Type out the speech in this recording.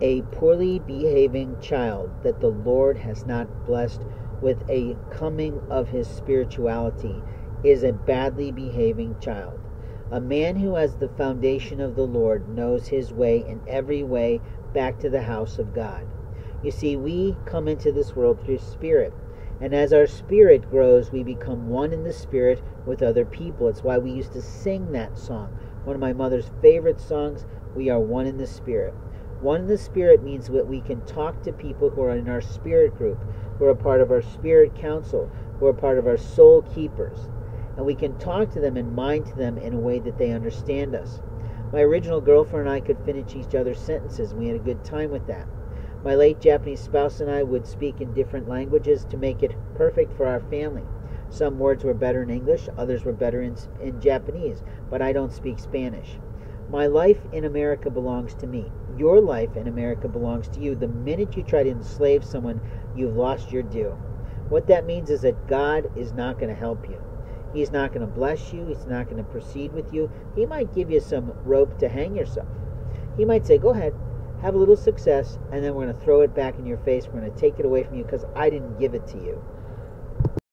a poorly behaving child that the Lord has not blessed with a coming of his spirituality is a badly behaving child. A man who has the foundation of the Lord knows his way in every way back to the house of God. You see, we come into this world through spirit, and as our spirit grows, we become one in the spirit with other people. It's why we used to sing that song, one of my mother's favorite songs, "We Are One in the Spirit." One in the Spirit means that we can talk to people who are in our spirit group, who are a part of our spirit council, who are a part of our soul keepers. And we can talk to them and mind to them in a way that they understand us. My original girlfriend and I could finish each other's sentences, and we had a good time with that. My late Japanese spouse and I would speak in different languages to make it perfect for our family. Some words were better in English, others were better in Japanese, but I don't speak Spanish. My life in America belongs to me. Your life in America belongs to you. The minute you try to enslave someone, you've lost your due. What that means is that God is not going to help you. He's not going to bless you. He's not going to proceed with you. He might give you some rope to hang yourself. He might say, go ahead, have a little success, and then we're going to throw it back in your face. We're going to take it away from you because I didn't give it to you.